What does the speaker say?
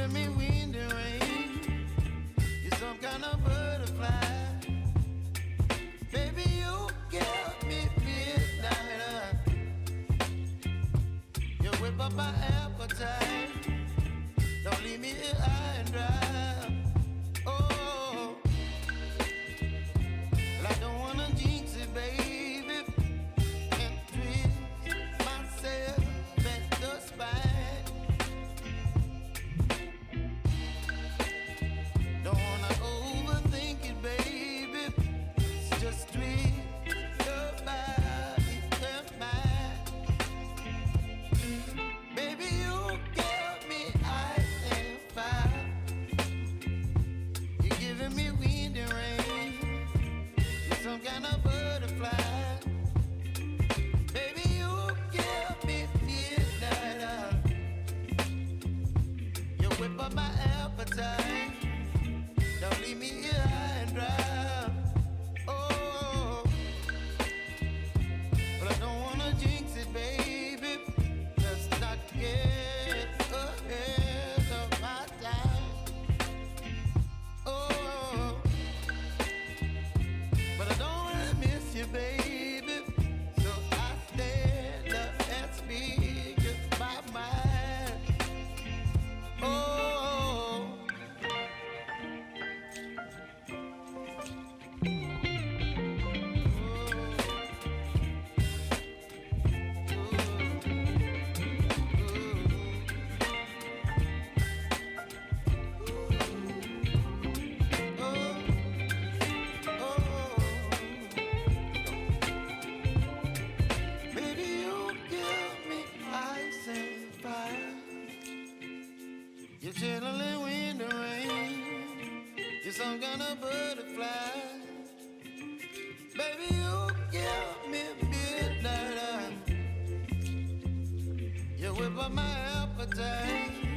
giving me wind and rain. You're some kind of butterfly. Baby, you give me midnight. You whip up my appetite. Don't leave me here high and dry. But my appetite